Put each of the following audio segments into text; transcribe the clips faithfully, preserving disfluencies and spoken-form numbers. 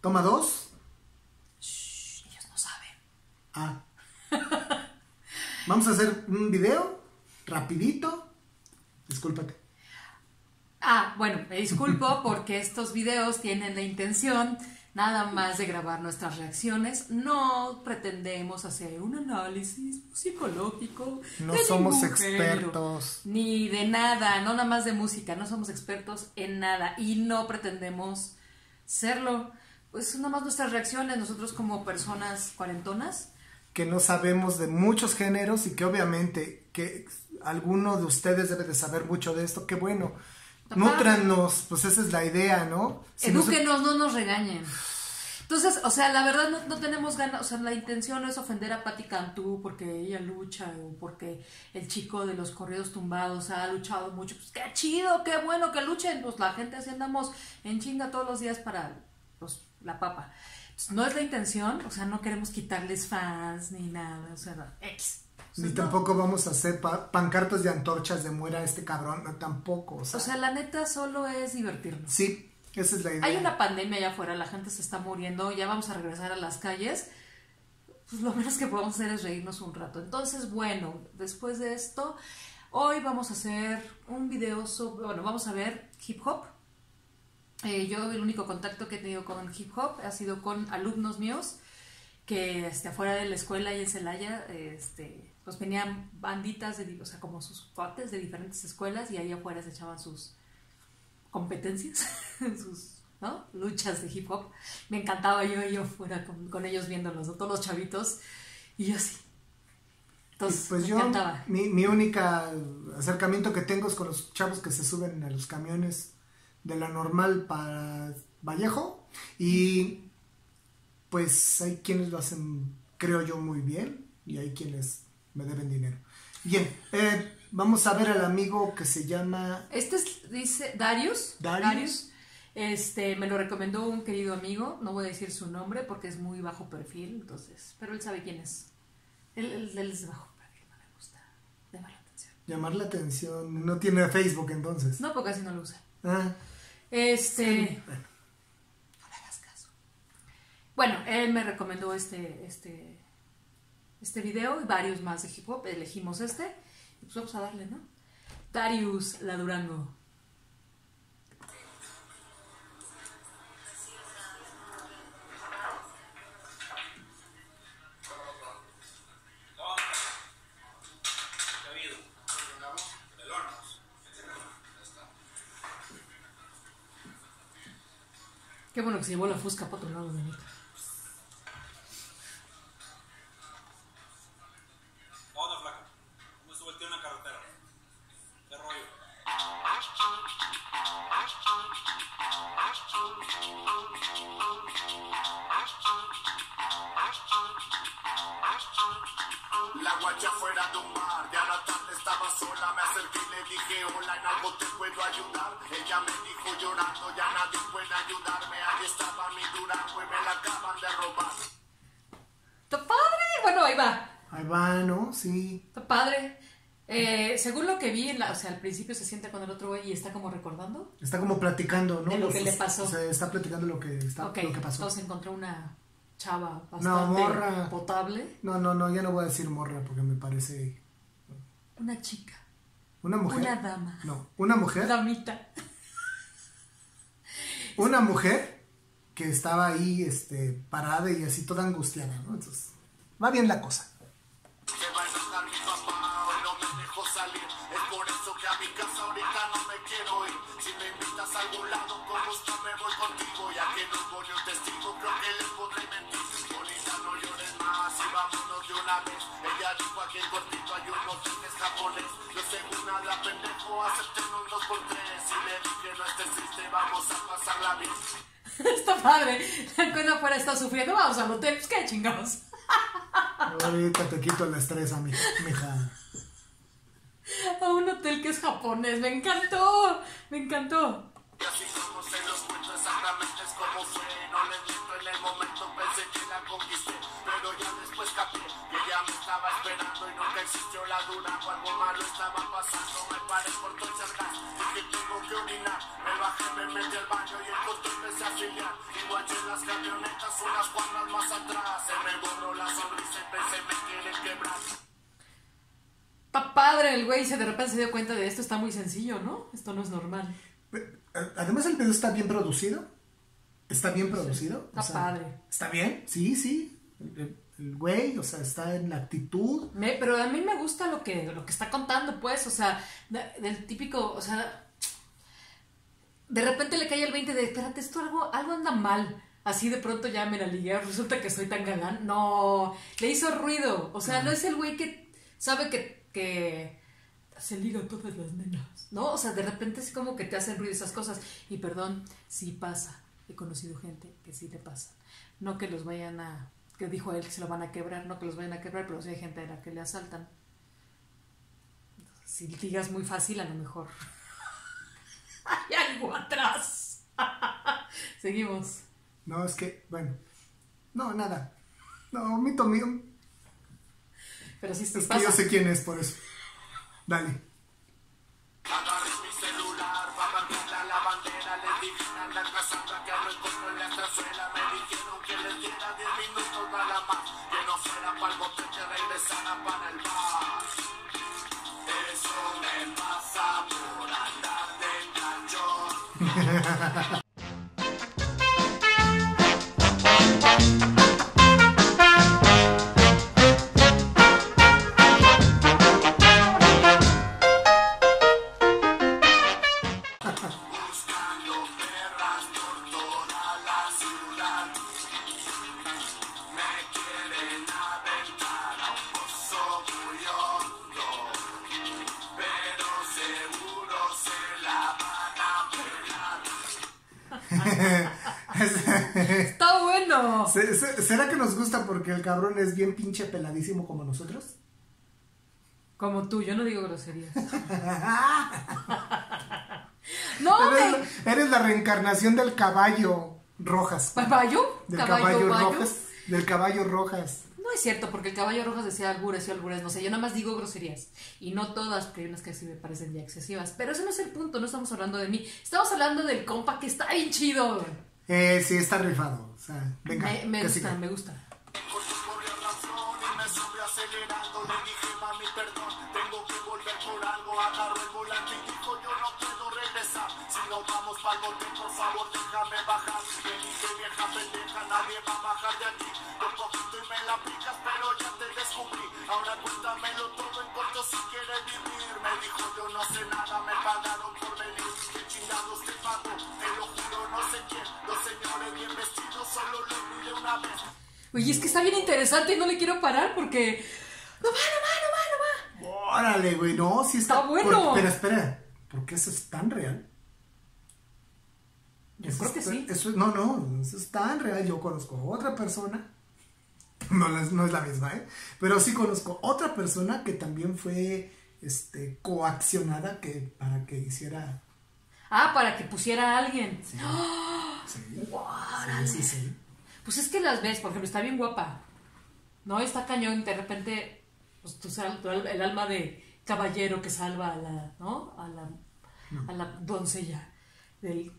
Toma dos. Shh, ellos no saben. Ah. Vamos a hacer un video rapidito. Discúlpate. Ah, bueno, me disculpo porque estos videos tienen la intención nada más de grabar nuestras reacciones. No pretendemos hacer un análisis psicológico. No somos expertos. Ni de nada, no nada más de música. No somos expertos en nada y no pretendemos serlo. Pues nada más nuestras reacciones, nosotros como personas cuarentonas. Que no sabemos de muchos géneros y que obviamente que alguno de ustedes debe de saber mucho de esto. Qué bueno. Nútranos, pues esa es la idea, ¿no? Si edúquenos, no... no nos regañen. Entonces, o sea, la verdad no, no tenemos ganas, o sea, la intención no es ofender a Patti Cantú porque ella lucha o porque el chico de los corridos tumbados ha luchado mucho. Pues qué chido, qué bueno que luchen. Pues la gente así andamos en chinga todos los días para pues, la papa. Entonces, no es la intención, o sea, no queremos quitarles fans ni nada, o sea, no, X. Ni no. Tampoco vamos a hacer pa pancartas de antorchas de muera este cabrón, no, tampoco. O sea. o sea, la neta solo es divertirnos. Sí, esa es la idea. Hay una pandemia allá afuera, la gente se está muriendo, ya vamos a regresar a las calles. Pues lo menos que podemos hacer es reírnos un rato. Entonces, bueno, después de esto, hoy vamos a hacer un video sobre, bueno, vamos a ver hip hop. Eh, yo el único contacto que he tenido con hip hop ha sido con alumnos míos que este, afuera de la escuela y en Celaya, este... pues venían banditas, de, o sea, como sus cuates de diferentes escuelas y ahí afuera se echaban sus competencias, sus ¿no? luchas de hip hop. Me encantaba yo y yo fuera con, con ellos viéndolos, ¿no? Todos los chavitos y yo así. Entonces, pues me yo, encantaba. Mi, mi único acercamiento que tengo es con los chavos que se suben a los camiones de la normal para Vallejo y pues hay quienes lo hacen, creo yo, muy bien y hay quienes... me deben dinero. Bien, eh, vamos a ver al amigo que se llama... Este es, dice, Dharius. Dharius. Este, me lo recomendó un querido amigo, no voy a decir su nombre porque es muy bajo perfil, entonces, pero él sabe quién es. Él, él, él es bajo perfil, no le gusta llamar la atención. Llamar la atención, no tiene Facebook entonces. No, porque así no lo usa. Ah. Este... Sí, bueno. No le hagas caso. Bueno, él me recomendó este... este este video y varios más de hip hop, elegimos este y pues vamos a darle, ¿no? Dharius, la Durango. Qué bueno que se llevó la fusca para otro lado de mí. Sí. Está padre. Eh, según lo que vi, en la, o sea, al principio se sienta con el otro güey y está como recordando. Está como platicando, ¿no? De lo los, que le pasó. O sea, está platicando lo que, está, okay. lo que pasó. Entonces encontró una chava bastante no, morra. potable. No, no, no, ya no voy a decir morra porque me parece... Una chica. Una mujer. Una dama. No, una mujer. Damita. Una mujer que estaba ahí este, parada y así toda angustiada, ¿no? Entonces, va bien la cosa. Está padre. Cuando afuera está sufriendo, vamos al hotel. Pues qué chingados. Ahorita te quito el estrés, mija. A un hotel que es japonés. Me encantó. Me encantó. Y así como se los cuento exactamente es como fue. No les miento, en el momento pensé que la conquisté, pero ya después capté que ella estaba esperando y nunca existió la duda. Cuando malo estaba pasando, me paré por todo cerrar. Dije, tengo que orinar. Me bajé, me metí al baño y entonces empecé a filiar. Y guaché las camionetas unas cuantas más atrás. Se me borró la sonrisa y pensé, me quieren quebrar. Está padre el güey, se de repente se dio cuenta de esto, está muy sencillo, ¿no? Esto no es normal. Además el video está bien producido. Está bien producido. Está o sea, padre. Está bien, sí, sí. El, el güey, o sea, está en la actitud. Me, pero a mí me gusta lo que, lo que está contando, pues, o sea, del típico, o sea, de repente le cae el veinte de, espérate, esto algo, algo anda mal. Así de pronto ya me la ligué, resulta que soy tan galán. No, le hizo ruido. O sea, claro. No es el güey que sabe que... que se ligan todas las nenas, ¿no? O sea, de repente es como que te hacen ruido esas cosas. Y perdón, sí pasa. He conocido gente que sí te pasa. No que los vayan a... que dijo a él que se lo van a quebrar, no que los vayan a quebrar, pero sí hay gente a la que le asaltan. Entonces, si ligas muy fácil, a lo mejor hay algo atrás. Seguimos. No, es que, bueno, no, nada. No, mito mío. Pero sí, sí es pasa. Que yo sé quién es, por eso. Dale. Agarré mi celular, para meterla la bandera, le dije a la casada que lo encontró en la estazuela. Me dijeron que le diera diez minutos nada más, que no fuera para el bote, que regresara para el bar. Eso me pasa por andar de canchón. Está bueno. ¿Será que nos gusta porque el cabrón es bien pinche peladísimo como nosotros? Como tú, yo no digo groserías. No, eres, eres la reencarnación del caballo Rojas. ¿Caballo? Del caballo, caballo Rojas. Del caballo Rojas. No es cierto, porque el caballo Rojas decía algures y algures, no sé, yo nada más digo groserías. Y no todas, porque hay unas que sí me parecen ya excesivas. Pero ese no es el punto, no estamos hablando de mí. Estamos hablando del compa que está bien chido. Eh, sí, está rifado. O sea, venga, me, me gusta, siga. Me gusta. Por su propia razón y me sube acelerando. Le dije, mami, perdón, tengo que volver por algo. Agarro el volante y dijo, yo no puedo regresar. Si no vamos para el bote, por favor, déjame bajar. Le dije, vieja pendeja, nadie va a bajar de aquí. Por poquito y me la picas, pero ya te descubrí. Ahora cuéntamelo todo en corto si quieres vivir. Me dijo, yo no sé nada, me pagaron por venir. ¿Qué chingados te pago? Te lo juro, no sé quién. Los señores bien vestidos, solo los miré una vez. Oye, es que está bien interesante y no le quiero parar porque... ¡No va, no va, no va, no va! Órale, güey, no, sí está... ¡Está bueno! Por... Pero espera, ¿por qué eso es tan real? Yo creo que sí. Eso, no, no, eso es tan real. Yo conozco a otra persona, no, no es la misma, ¿eh? Pero sí conozco otra persona que también fue este, coaccionada que, para que hiciera... Ah, para que pusiera a alguien. Sí. ¡Oh! Sí. Wow, sí, sí, sí. Pues es que las ves, por ejemplo, está bien guapa, ¿no? Está cañón, de repente, pues, tú, tú, el alma de caballero que salva a la, ¿no? A la, no. A la doncella del...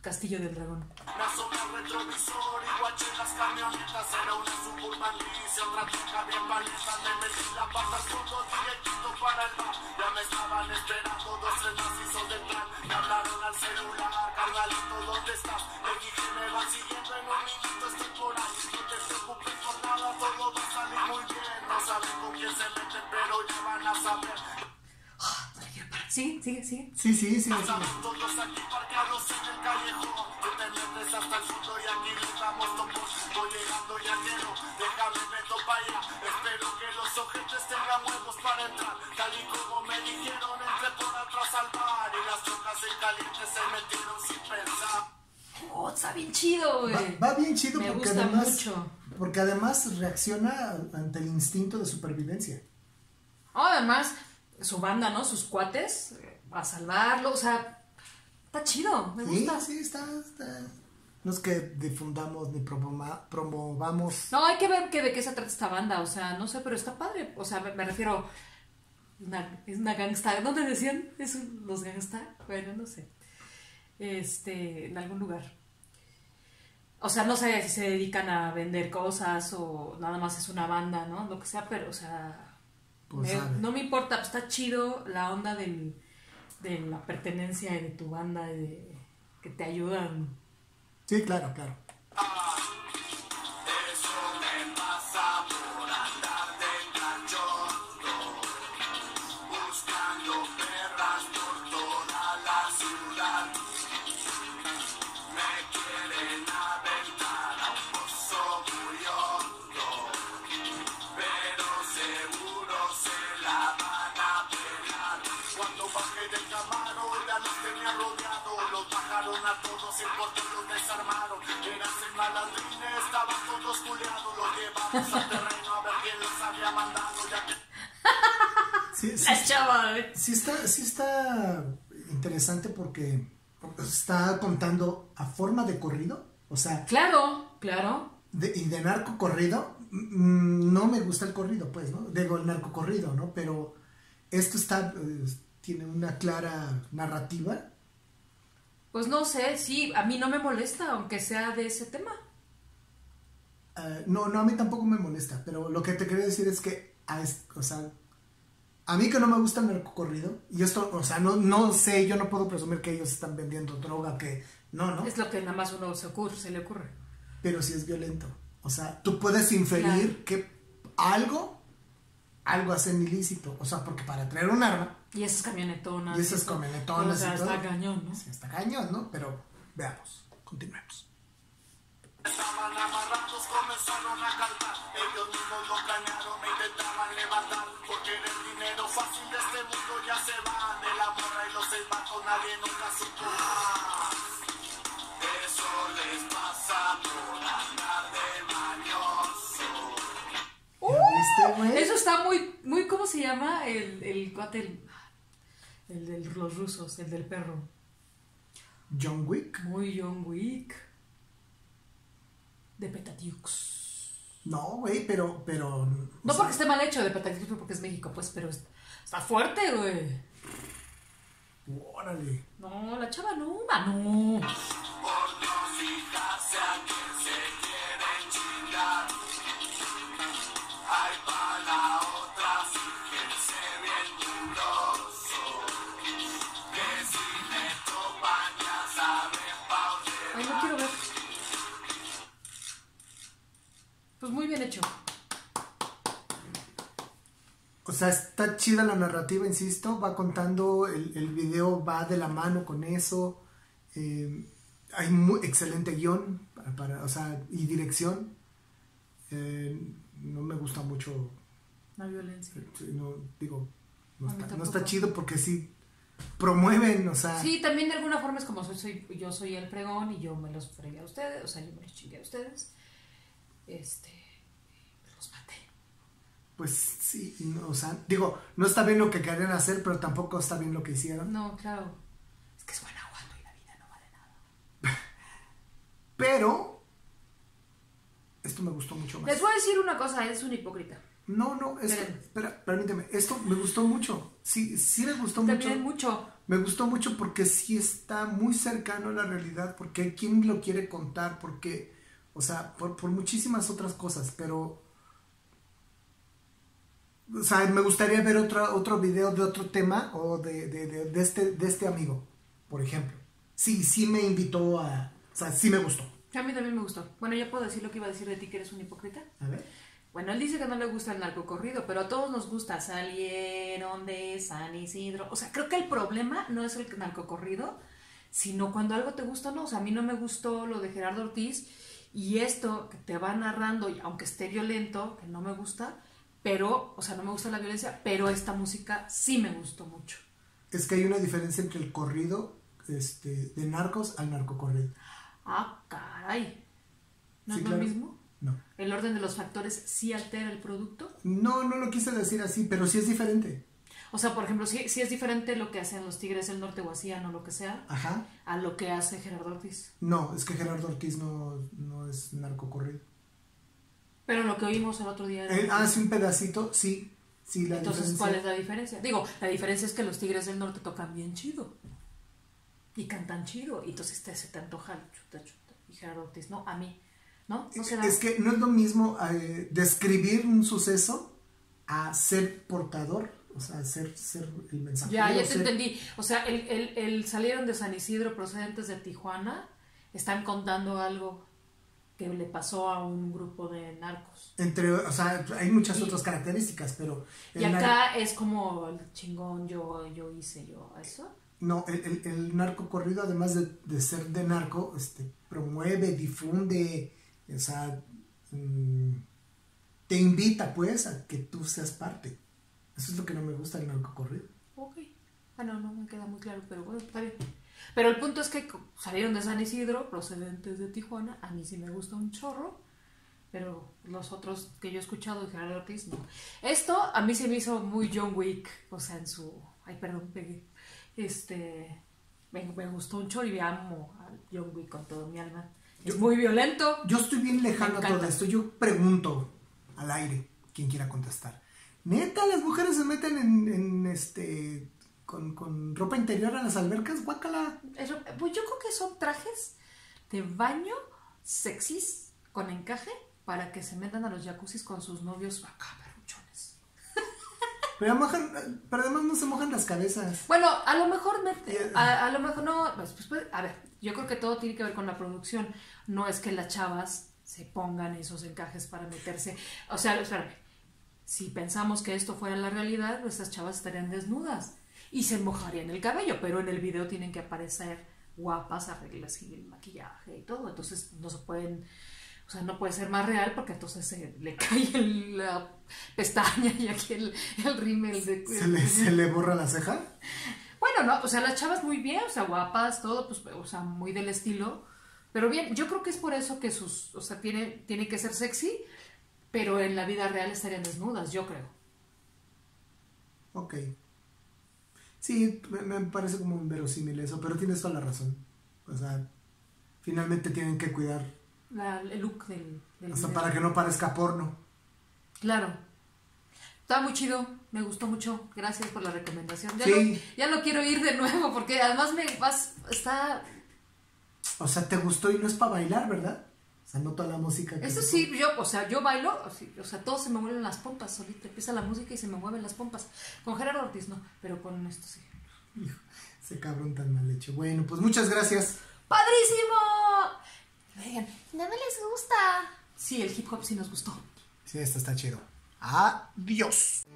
Castillo del Dragón. La sombra retrovisor y guaché las camionetas. Era una suburban gris y otra chica bien paliza. Le metí la pata con dos directito para el bar. Ya me estaban esperando dos tres macizos del plan. Me hablaron al celular, carnalito, ¿dónde estás? Le dije, me van siguiendo, en un minuto estoy por ahí. No te preocupes por nada, todo va a salir muy bien. No saben con quién se meten, pero ya van a saber. Sí, sigue, sigue. Sí, sí, sí. Pasamos todos aquí parqueados en el callejón. Tú te metes hasta el fondo y aquí les damos topos. Voy llegando ya quiero, déjame meto para allá. Espero que los ojetes tengan huevos para entrar. Tal y como me dijeron, entré por atrás al bar. Y las trocas en caliente se metieron sin pensar. Oh, está bien chido, güey. Va, va bien chido me porque gusta además, mucho. Porque además reacciona ante el instinto de supervivencia. Oh, además... su banda, ¿no? Sus cuates, a salvarlo, o sea, está chido, me gusta. Sí, sí, está, está, No es que difundamos ni promovamos. No, hay que ver que de qué se trata esta banda, o sea, no sé, pero está padre. O sea, me, me refiero, una, es una gangsta, ¿dónde decían? ¿Es un, los gangsta? Bueno, no sé, este, en algún lugar. O sea, no sé si se dedican a vender cosas o nada más es una banda, ¿no? Lo que sea, pero, o sea, pues me, no me importa, pues está chido la onda del, de la pertenencia de tu banda, de, que te ayudan. Sí, claro, claro. Sí, sí, la chava, ¿eh? sí, está, sí está interesante porque está contando a forma de corrido, o sea, claro, claro, de, y de narco corrido. No me gusta el corrido, pues, ¿no? Digo, el narco corrido, ¿no? Pero esto está, eh, tiene una clara narrativa. Pues no sé, sí, a mí no me molesta, aunque sea de ese tema. Uh, no, no, a mí tampoco me molesta, pero lo que te quería decir es que, a, o sea, a mí que no me gusta el narcocorrido, y esto, o sea, no, no sé, yo no puedo presumir que ellos están vendiendo droga, que no, ¿no? Es lo que nada más uno se, ocurre, se le ocurre. Pero sí es violento, o sea, tú puedes inferir, claro, que algo, algo hacen ilícito, o sea, porque para traer un arma... Y esas camionetonas. Y esas camionetonas. O sea, está cañón, ¿no? Sí, está cañón, ¿no? Pero veamos, continuemos. Estaban amarrados, comenzaron a cantar. Ellos mismos lo planearon, me intentaban levantar. Porque el dinero fácil de este mundo ya se va. De la morra y los seis vatos, nadie nunca supo más. Eso les pasa por andar de mañoso. Uh, eso está muy, muy, ¿cómo se llama? El, el cuate, el, el de los rusos, el del perro. John Wick. Muy John Wick. De Petatiux. No, güey, pero, pero... No porque sea, esté mal hecho de Petatiux, porque es México, pues, pero está, está fuerte, güey. Órale. No, la chava no, mano. Por no fijarse a quien se quieren chingar. Hay para otra, fíjense bien duroso. Que si me toman ya saben pa' dónde. Ay, no quiero ver. Pues muy bien hecho. O sea, está chida la narrativa, insisto. Va contando, el, el video va de la mano con eso. Eh, hay muy excelente guión para, para, o sea, y dirección. Eh, no me gusta mucho la violencia. No, digo, no está, no está chido porque sí promueven, o sea... Sí, también de alguna forma es como soy, soy yo soy el pregón y yo me los fregué a ustedes, o sea, yo me los chingué a ustedes. Este, los maté. Pues sí, no, o sea, digo, no está bien lo que querían hacer, pero tampoco está bien lo que hicieron. No, claro. Es que es Guanajuato y la vida no vale nada. Pero esto me gustó mucho más. Les voy a decir una cosa, es un hipócrita. No, no, esto, espera, permíteme, esto me gustó mucho. Sí, sí me gustó mucho. También mucho. Me gustó mucho porque sí está muy cercano a la realidad, porque quién lo quiere contar, porque... O sea, por, por muchísimas otras cosas, pero... O sea, me gustaría ver otro, otro video de otro tema o de, de, de, de, este, de este amigo, por ejemplo. Sí, sí me invitó a... O sea, sí me gustó. A mí también me gustó. Bueno, ya puedo decir lo que iba a decir de ti, que eres un hipócrita. A ver. Bueno, él dice que no le gusta el narcocorrido, pero a todos nos gusta. Salieron de San Isidro. O sea, creo que el problema no es el narcocorrido, sino cuando algo te gusta o no. O sea, a mí no me gustó lo de Gerardo Ortiz. Y esto que te va narrando, aunque esté violento, que no me gusta, pero, o sea, no me gusta la violencia, pero esta música sí me gustó mucho. Es que hay una diferencia entre el corrido, este, de narcos al narcocorrido. Ah, caray. ¿No sí, es claro. lo mismo? No. ¿El orden de los factores sí altera el producto? No, no lo quise decir así, pero sí es diferente. O sea, por ejemplo, si, si es diferente lo que hacen los Tigres del Norte o hacían o lo que sea, ajá, a lo que hace Gerardo Ortiz. No, es que Gerardo Ortiz no, no es narcocorrido. Pero lo que oímos el otro día... El, ah, es un pedacito, sí. sí la Entonces, diferencia. ¿Cuál es la diferencia? Digo, la diferencia es que los Tigres del Norte tocan bien chido. Y cantan chido. Y entonces te, se te antoja el chuta, chuta. Y Gerardo Ortiz, no, a mí. ¿No? ¿No será? Es que no es lo mismo eh, describir un suceso a ser portador. O sea, ser, ser el mensajero. Ya, ya te ser... entendí. O sea, el, el, el salieron de San Isidro procedentes de Tijuana. Están contando algo que le pasó a un grupo de narcos. Entre, o sea, hay muchas y, otras características, pero... Y acá nar... es como el chingón, yo, yo hice yo eso. No, el, el, el narco corrido, además de, de ser de narco, este, promueve, difunde, o sea, mm, te invita pues a que tú seas parte. Eso es lo que no me gusta del narco corrido. Ok, ah, no, no me queda muy claro, pero bueno, está bien. Pero el punto es que salieron de San Isidro, procedentes de Tijuana. A mí sí me gusta un chorro, pero los otros que yo he escuchado de Gerardo Ortiz, no. Esto a mí se me hizo muy John Wick, o sea, en su... Ay, perdón, pegué. Este... Me, me gustó un chorro y amo a John Wick con todo mi alma. Es yo, muy violento. Yo estoy bien lejano a todo esto. Yo pregunto al aire, quien quiera contestar. ¿Neta las mujeres se meten en, en este... Con, con ropa interior a las albercas? Guácala. Eso, pues yo creo que son trajes de baño sexys con encaje para que se metan a los jacuzzis con sus novios acá, perruchones. Pero, mojan, pero además no se mojan las cabezas. Bueno, a lo mejor, me, a, a lo mejor no, pues, pues, pues, a ver, yo creo que todo tiene que ver con la producción. No es que las chavas se pongan esos encajes para meterse. O sea, espérame, si pensamos que esto fuera la realidad, pues esas chavas estarían desnudas. Y se mojarían el cabello, pero en el video tienen que aparecer guapas, arreglas y el maquillaje y todo. Entonces no se pueden, o sea, no puede ser más real porque entonces se le cae el, la pestaña y aquí el, el rímel. De... ¿Se le, ¿Se le borra la ceja? Bueno, no, o sea, las chavas muy bien, o sea, guapas, todo, pues, o sea, muy del estilo. Pero bien, yo creo que es por eso que sus, o sea, tiene, tiene que ser sexy, pero en la vida real estarían desnudas, yo creo. Ok. Sí, me parece como un verosímil eso, pero tienes toda la razón. O sea, finalmente tienen que cuidar la, el look del, del hasta video, para que no parezca porno. Claro. Está muy chido, me gustó mucho. Gracias por la recomendación. Ya, sí. lo, ya lo quiero ir de nuevo porque además me vas, está... O sea, te gustó y no es para bailar, ¿verdad? O sea, no toda la música. Que eso sí, yo, o sea, yo bailo, o sea, todo se me mueven las pompas, solita empieza la música y se me mueven las pompas. Con Gerardo Ortiz no, pero con esto sí. Hijo, ese cabrón tan mal hecho. Bueno, pues muchas gracias. ¡Padrísimo! Vean, no me les gusta. Sí, el hip hop sí nos gustó. Sí, esto está chido. Adiós.